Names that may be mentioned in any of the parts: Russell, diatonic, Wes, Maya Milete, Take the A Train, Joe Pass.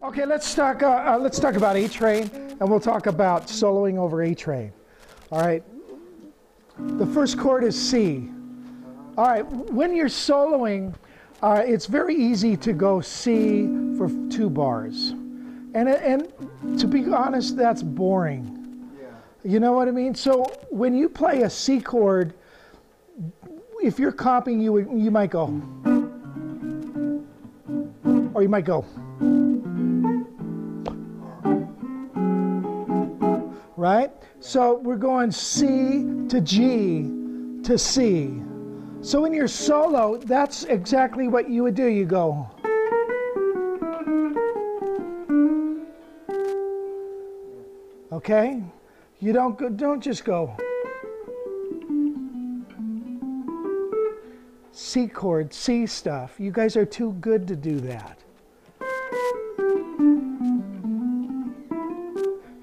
Okay, let's talk about A Train, and we'll talk about soloing over A Train. All right. The first chord is C. All right. When you're soloing, it's very easy to go C for 2 bars, and to be honest, that's boring. You know what I mean? So when you play a C chord, if you're copying, you might go, or you might go, right? So we're going C to G to C. So in your solo, that's exactly what you would do. You go. Okay? You don't just go C chord, C stuff. You guys are too good to do that.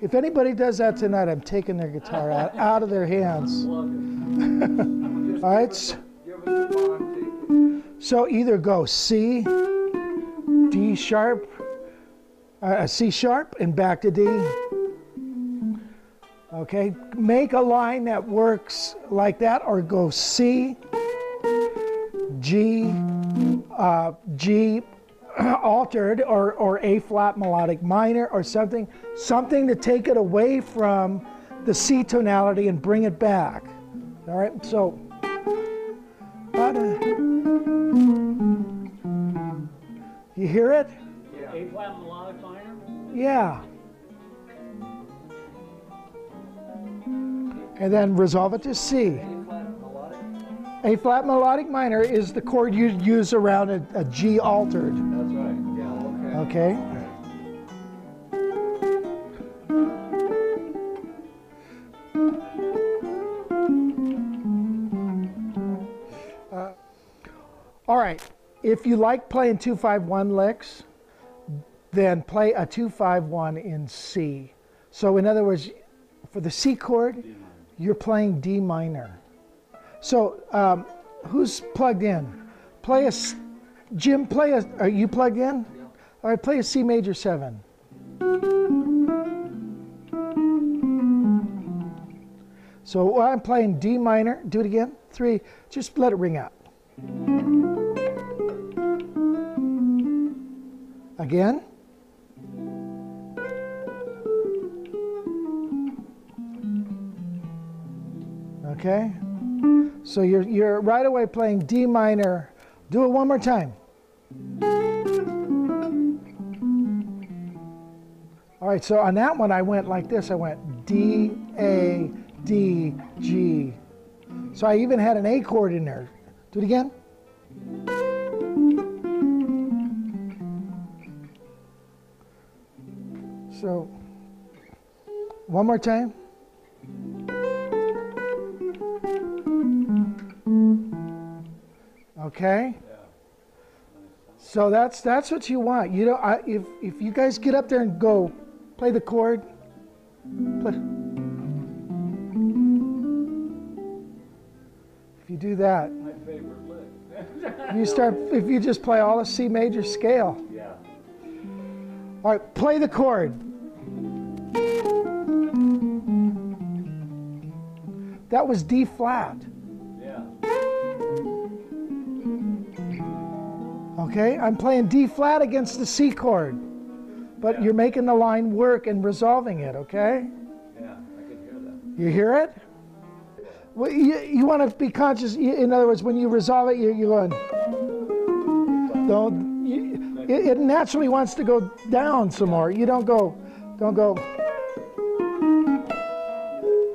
If anybody does that tonight, I'm taking their guitar out of their hands. All right. So either go C, D sharp, C sharp, and back to D. Okay, make a line that works like that, or go C, G, G altered, or A flat melodic minor, or something to take it away from the C tonality and bring it back. All right, so. You hear it? Yeah. A flat melodic minor? Yeah. And then resolve it to C. A flat melodic minor is the chord you use around a G altered. That's right. Yeah. Okay. All right. If you like playing 2-5-1 licks, then play a 2-5-1 in C. So in other words, for the C chord, you're playing D minor. So who's plugged in? Jim, are you plugged in? Yeah. All right, play a C major 7. So I'm playing D minor. Do it again. 3, just let it ring out. Again. Okay, so you're right away playing D minor. Do it one more time. All right, so on that one I went like this. I went D, A, D, G. So I even had an A chord in there. Do it again. So one more time. Okay, so that's what you want. You know, if you guys get up there and go play the chord, if you do that, my favorite lick. If you just play all a C major scale. Yeah. All right, play the chord. That was D flat. Okay, I'm playing D flat against the C chord, but you're making the line work and resolving it, okay? Yeah, I can hear that. You hear it? Well, you want to be conscious. In other words, when you resolve it, you're going, it naturally wants to go down some more. You don't go,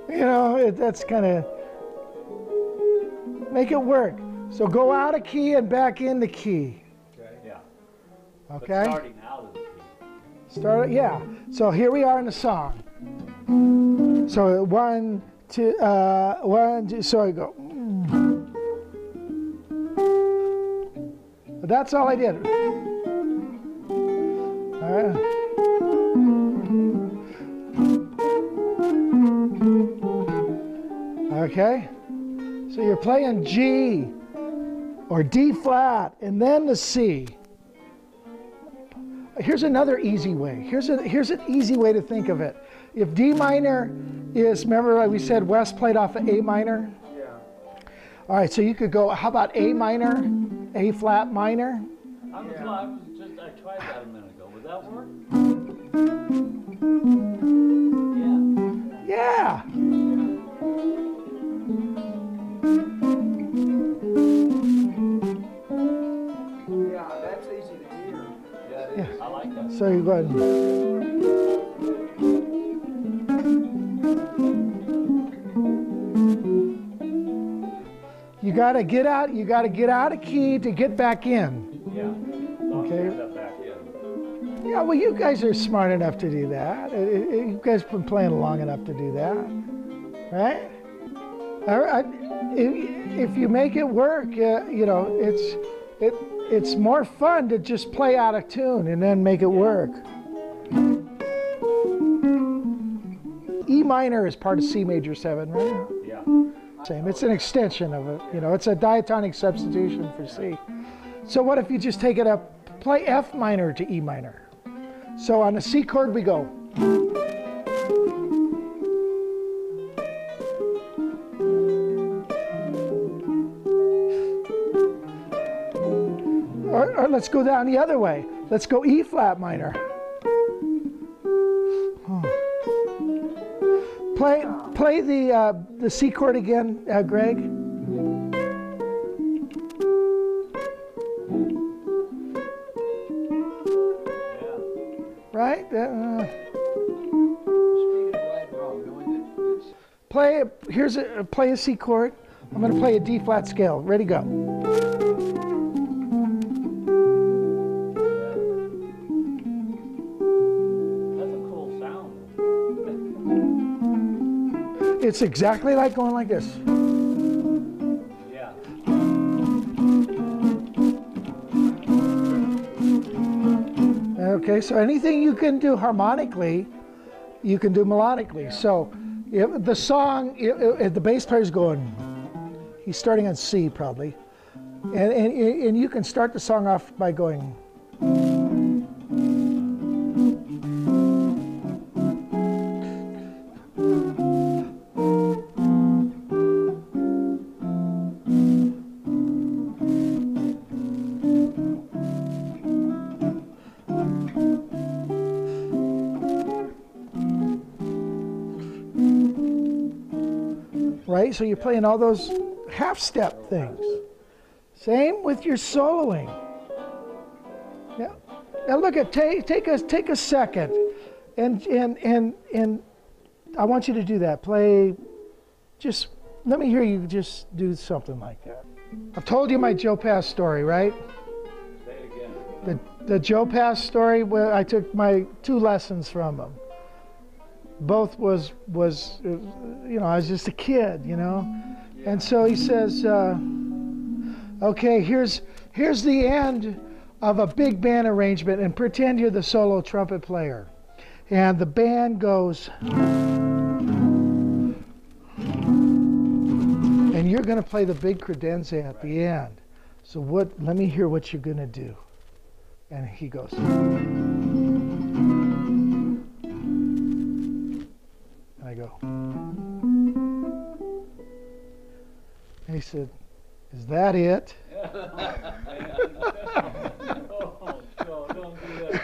you know, that's kind of, make it work. So go out of key and back in the key. Okay. But starting out of the key. So here we are in the song. So 1, 2, 1, 2. So I go. That's all I did. All right. Okay. So you're playing G or D flat and then the C. Here's another easy way. Here's an easy way to think of it. If D minor is, remember we said Wes played off of A minor? Yeah. All right, so you could go, how about A minor, A flat minor? I was, yeah. I tried that a minute ago. Would that work? Yeah. Yeah, that's easy to hear. Yeah, it is. Yeah. I like that. So you go ahead and... You gotta get out. You gotta get out of key to get back in. Yeah, well, you guys are smart enough to do that. You guys have been playing long enough to do that, right? If you make it work, you know, it's more fun to just play out of tune and then make it work. E minor is part of C major 7, right? Yeah. Same. It's an extension of it. You know, it's a diatonic substitution for C. So what if you just take it up, play F minor to E minor? So on a C chord we go. Or let's go down the other way. Let's go E flat minor. Oh. Play the C chord again, Greg. Right? Play a C chord. I'm going to play a D flat scale. Ready, go. That's a cool sound. It's exactly like going like this. Okay, so anything you can do harmonically, you can do melodically. Yeah. So if the song, if the bass player's going, he's starting on C probably, and you can start the song off by going. Right? So you're playing all those half-step things. Same with your soloing. Yeah. Now look at, take a second, and I want you to do that. Play, just let me hear you just do something like that. I've told you my Joe Pass story, right? Say it again. The Joe Pass story, where I took my 2 lessons from him. Both was, you know, I was just a kid, you know? Yeah. And so he says, okay, here's the end of a big band arrangement, and pretend you're the solo trumpet player. And the band goes, and you're gonna play the big credenza at the end. So let me hear what you're gonna do. And he goes. I go. And he said, "Is that it?" Oh, no, don't do that.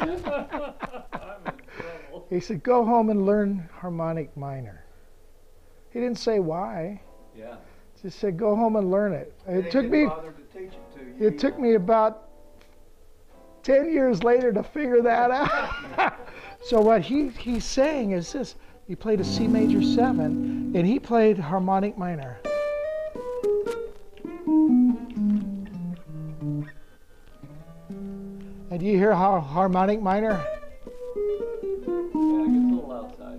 I'm in trouble. He said, "Go home and learn harmonic minor." He didn't say why. Yeah. Just said, "Go home and learn it." It took me. It took me about 10 years later to figure that out. So what he's saying is this. He played a C major 7, and he played harmonic minor. And do you hear how harmonic minor? Yeah, it gets a little outside.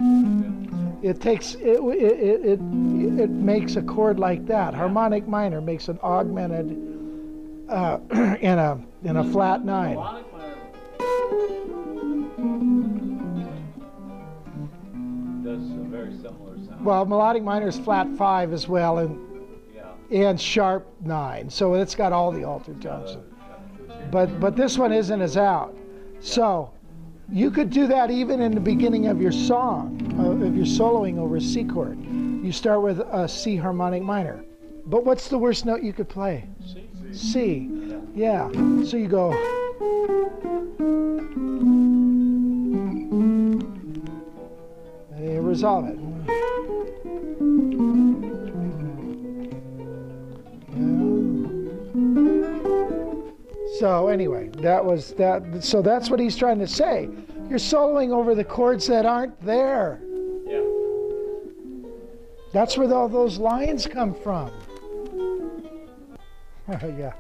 Yeah. It makes a chord like that. Yeah. Harmonic minor makes an augmented in a flat 9. That's a very similar sound. Well, melodic minor is flat 5 as well, and yeah. and sharp 9. So it's got all the altered tones. But this one isn't as out. So you could do that even in the beginning of your song, if you're soloing over a C chord. You start with a C harmonic minor. But what's the worst note you could play? C. C. Yeah. So you go. And you resolve it. So anyway, that was that. So that's what he's trying to say. You're soloing over the chords that aren't there. Yeah. That's where all those lines come from. Yeah.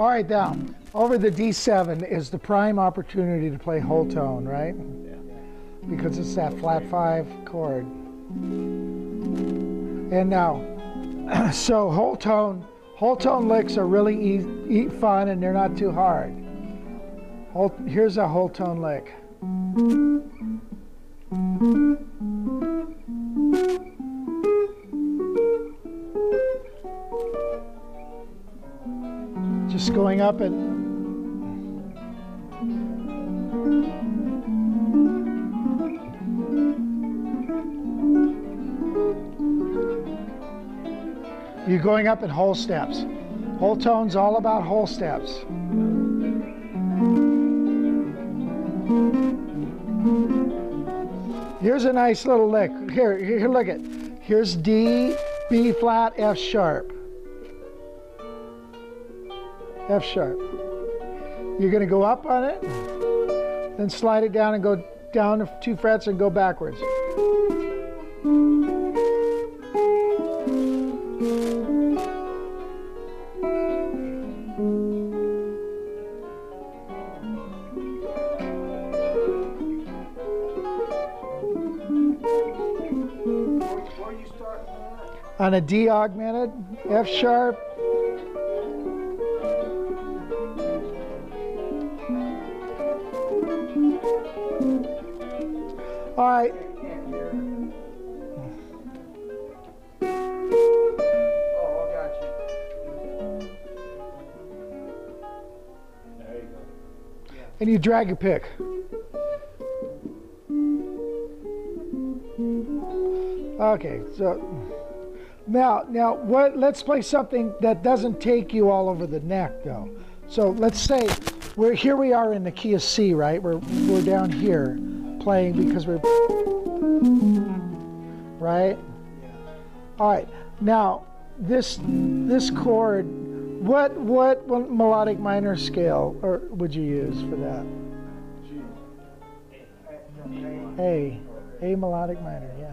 All right, now, over the D7 is the prime opportunity to play whole tone, right? Yeah. Because it's that flat 5 chord. And now, so whole tone licks are really fun, and they're not too hard. Here's a whole tone lick. Just going up and you're going up in whole steps. Whole tone's all about whole steps. Here's a nice little lick. Here, look at. Here's D, B flat, F sharp. F sharp. You're going to go up on it, then slide it down and go down 2 frets and go backwards. Where you start on a D augmented, F sharp. All right. Oh, I got you. There you go. Yeah. And you drag your pick. Okay, so now what? Let's play something that doesn't take you all over the neck, though. So let's say we are in the key of C, right? We're down here. Playing because we're right. All right. Now this chord. What melodic minor scale or would you use for that? G. A melodic minor. Yeah.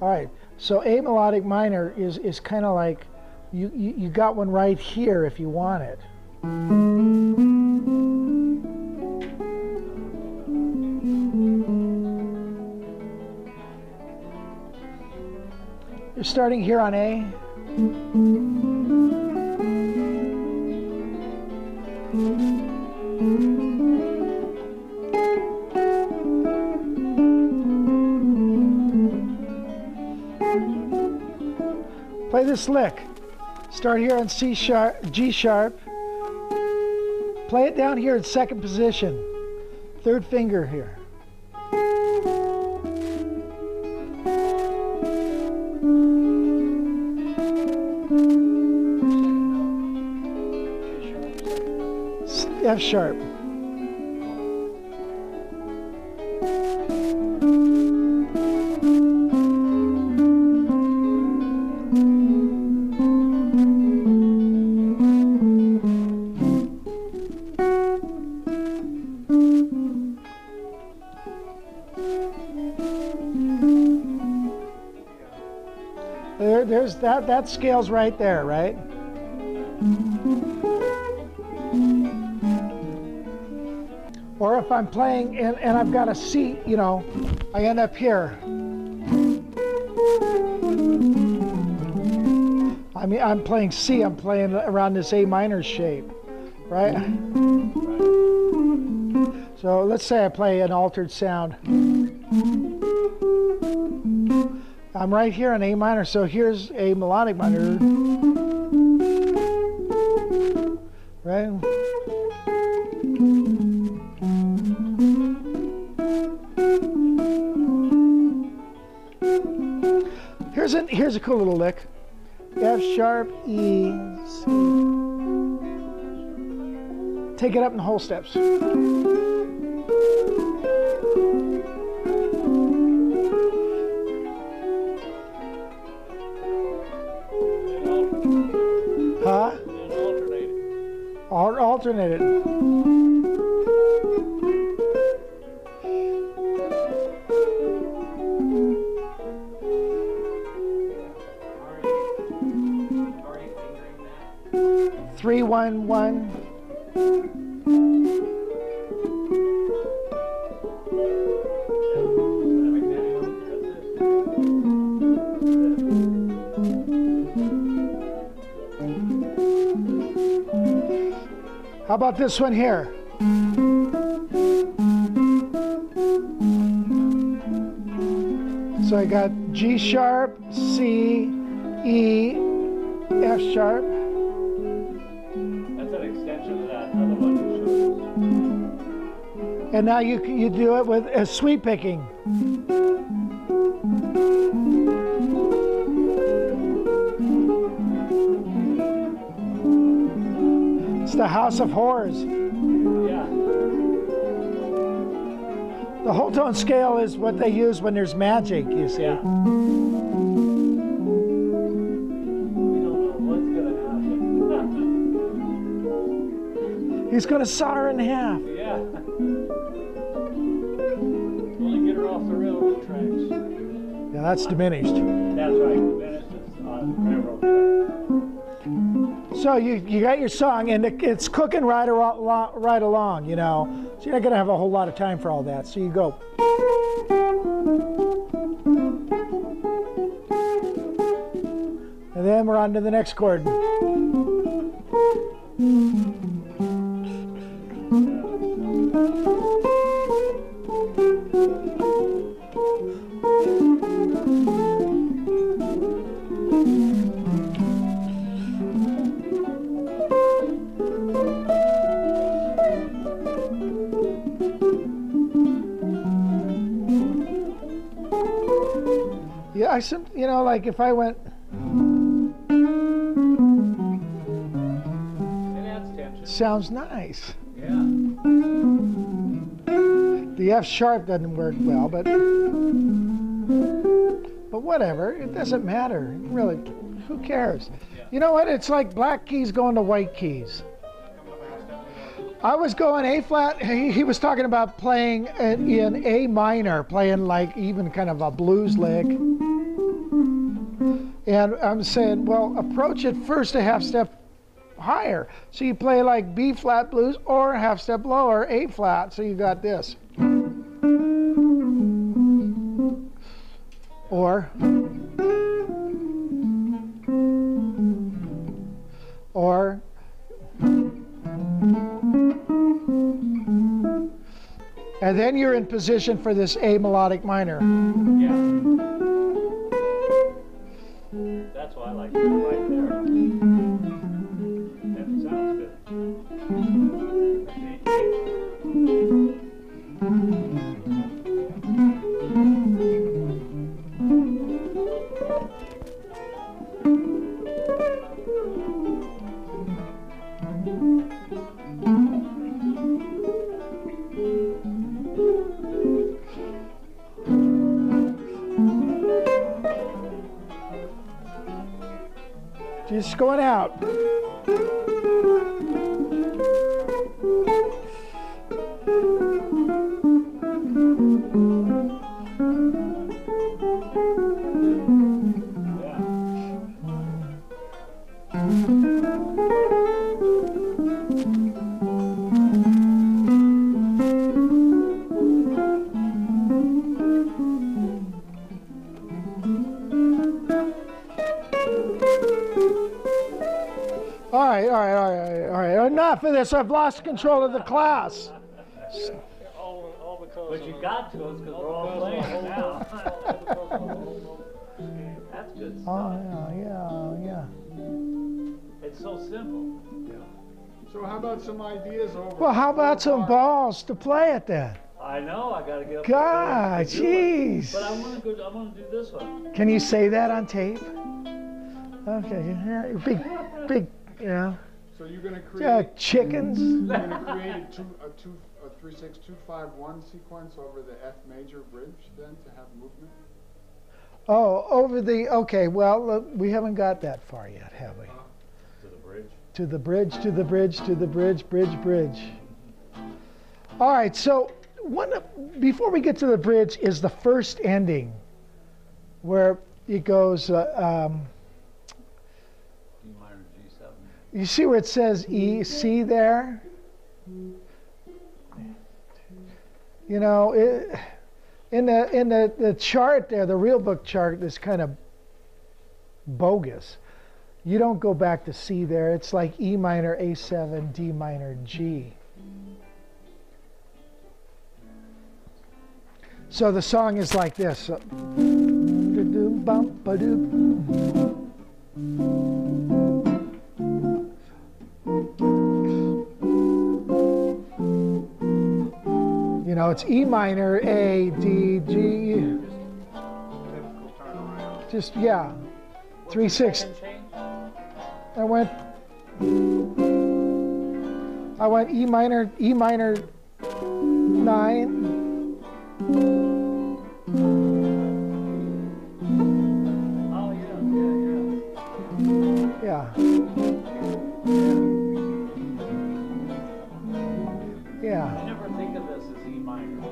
All right. So A melodic minor is kind of like you got one right here if you want it. You're starting here on A. Play this lick. Start here on C sharp, G sharp. Play it down here in second position. Third finger here. F sharp. There's that scale's right there, right? Or if I'm playing and I've got a C, you know, I end up here. I mean, I'm playing C, I'm playing around this A minor shape, right? So let's say I play an altered sound. I'm right here on A minor, so here's a melodic minor, right? Here's a cool little lick. F sharp, E, C. Take it up in whole steps. Huh? Alternate it. Three, one, one. How about this one here? So I got G sharp, C, E, F sharp. And now you do it with a sweep picking. It's the house of horrors. Yeah. The whole tone scale is what they use when there's magic, you see. Yeah. He's gonna saw her in half. Yeah. Only get her off the railroad tracks. Yeah, that's diminished. That's right. Diminished is on railroad tracks. So you got your song, and it's cooking right along, you know. So you're not gonna have a whole lot of time for all that. So you go. And then we're on to the next chord. Yeah, you know, like if I went. Sounds nice. Yeah. The F sharp doesn't work well, but whatever. It doesn't matter. Really, who cares? Yeah. You know what? It's like black keys going to white keys. I was going A flat. He was talking about playing in A minor, playing like even kind of a blues lick. And I'm saying, well, approach it first a half step higher. So you play like B flat blues or half step lower, A flat. So you got this. Or and then you're in position for this A melodic minor. Yeah. That's why I like it right there. That sounds good. Just going out. All right. Enough of this. I've lost control of the class. All the but you got to us because we're all playing now. Oh, yeah. It's so simple. Yeah. So how about some ideas over? Well, how about some balls to play at that? I know, I gotta get up. God, jeez. But I wanna do this one. Can you say that on tape? Okay, yeah, big, you know. So you're gonna create chickens. You're gonna create a 3-6-2-5-1 sequence over the F major bridge then to have movement. Oh, over the Well, look, we haven't got that far yet, have we? To the bridge. To the bridge. To the bridge. To the bridge. Bridge. Bridge. All right. So one before we get to the bridge is the first ending, where it goes. You see where it says E, C there? You know, it, in the chart there, the real book chart is kind of bogus. You don't go back to C there. It's like E minor, A7, D minor, G. So the song is like this. You know, it's E minor, A, D, G. Just, yeah. 3-6. I went E minor 9. Oh, yeah, yeah. Yeah. I never think of this as E minor.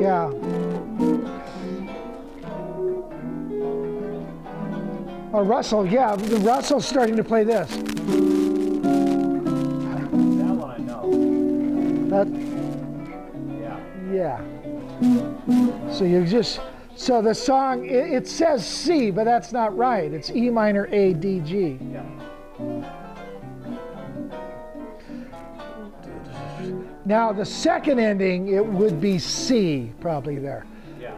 Yeah. Oh, Russell, yeah. Russell's starting to play this. That one I know. That. Yeah. Yeah. So you just. So the song, it says C, but that's not right. It's E minor, A, D, G. Yeah. Now the second ending, it would be C probably there. Yeah.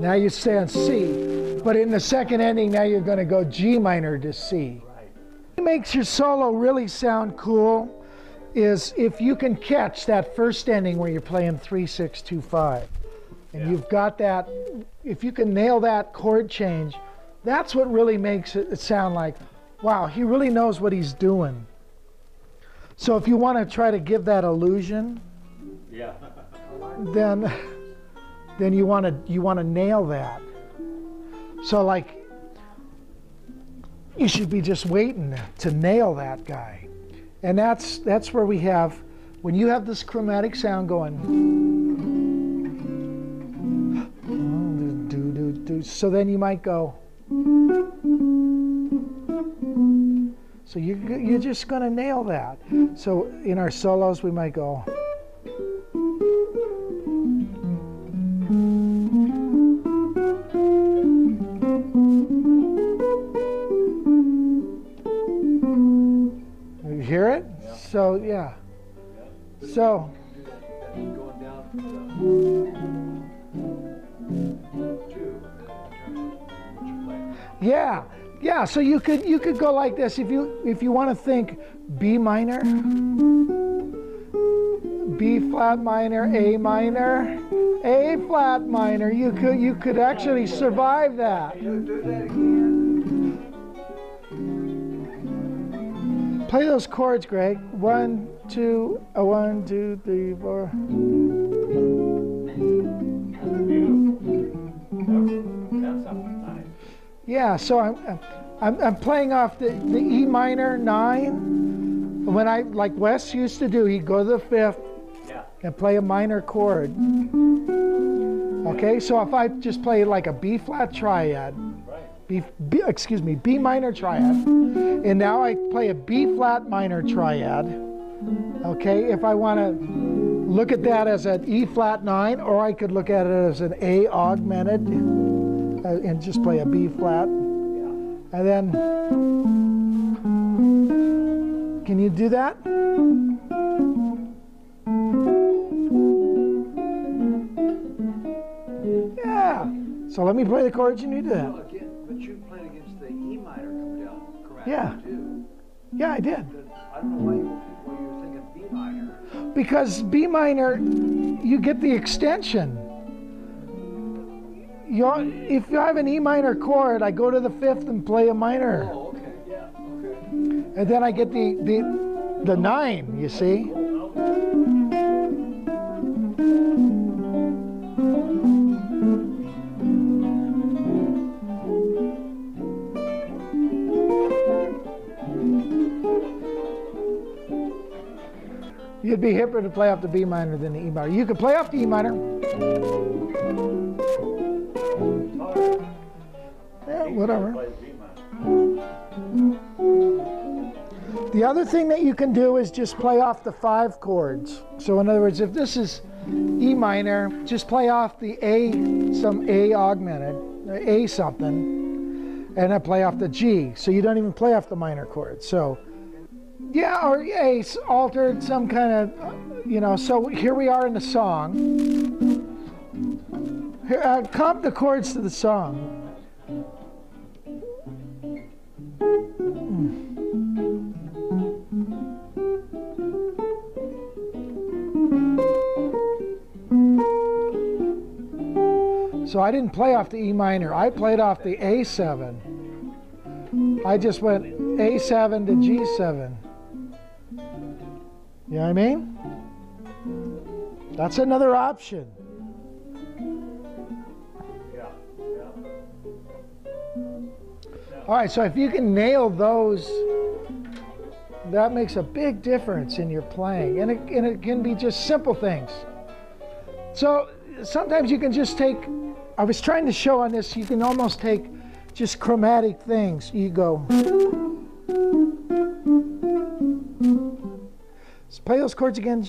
Now you stay on C, but in the second ending now you're going to go G minor to C. Right. What makes your solo really sound cool is if you can catch that first ending where you're playing 3-6-2-5, and you've got that. If you can nail that chord change, that's what really makes it sound like, wow, he really knows what he's doing. So if you want to try to give that illusion, yeah, then you want to nail that. So like, you should be just waiting to nail that guy, and that's where we have when you have this chromatic sound going. So then you might go. So you're just going to nail that. So in our solos, we might go. You hear it? Yeah. So, yeah. Yeah. So. Going down from the yeah. Yeah, so you could go like this if you want to think B minor, B flat minor, A minor, A flat minor. You could actually survive that. Play those chords, Greg. 1, 2, 1, 2, 3, 4. Yeah, so I'm playing off the E minor 9. When I, like Wes used to do, he'd go to the 5th and play a minor chord. Okay, so if I just play like a B flat triad, B minor triad, and now I play a B flat minor triad. Okay, if I want to look at that as an E flat 9, or I could look at it as an A augmented. And just play a B flat, and then can you do that? So let me play the chords and you do that. Well, again, but you played against the E minor come down, correct? Yeah. Too. Yeah, I did. I don't know why you were thinking B minor. Because B minor, you get the extension. If you have an E minor chord, I go to the fifth and play a minor. Oh, okay. Yeah, okay. And then I get the nine, you see? You'd be hipper to play off the B minor than the E minor. You could play off the E minor. Yeah, whatever. The other thing that you can do is just play off the five chords. So in other words, if this is E minor, just play off the A, some A augmented, A something, and then play off the G. So you don't even play off the minor chord. So yeah, or A altered some kind of, you know, so here we are in the song. Here, comp the chords to the song. So I didn't play off the E minor, I played off the A7. I just went A7 to G7. You know what I mean? That's another option. Yeah. All right, so if you can nail those, that makes a big difference in your playing. And it can be just simple things. So sometimes you can just take, I was trying to show on this, you can almost take just chromatic things. You go. So play those chords again.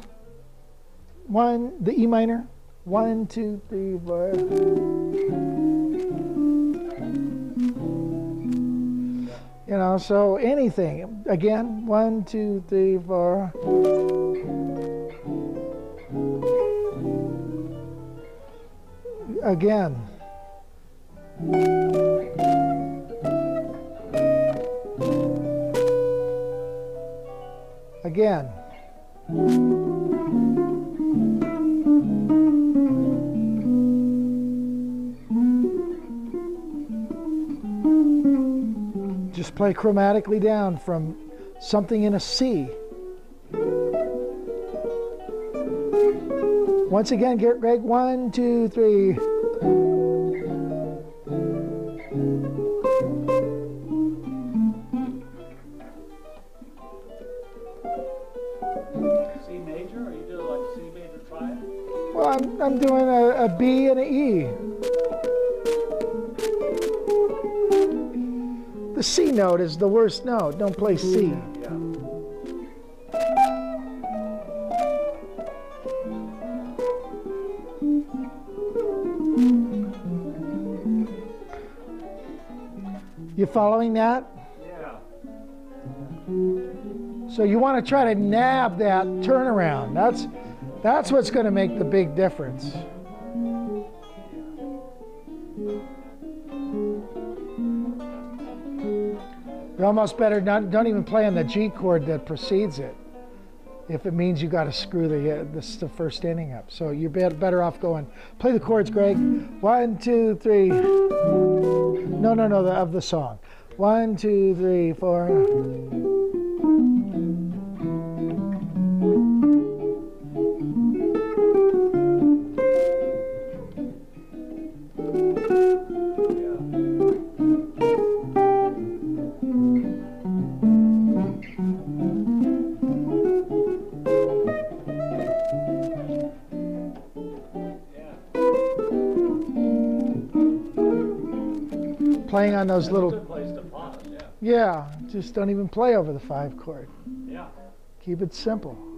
One, the E minor. One, two, three, four. You know, so anything. Again, one, two, three, four. Again. Again. Just play chromatically down from something in a C. Once again, get Greg, one, two, three. C major, or you do like C major triad? Well, I'm doing a B and an E. The C note is the worst note. Don't play C. Yeah. You following that? Yeah. So you want to try to nab that turnaround. That's what's going to make the big difference. You're almost better not, don't even play on the G chord that precedes it, if it means you got to screw the first ending up. So you're better off going. Play the chords, Greg. One, two, three. No, of the song. One, two, three, four. Playing on those little, yeah, just don't even play over the five chord. Yeah. Keep it simple.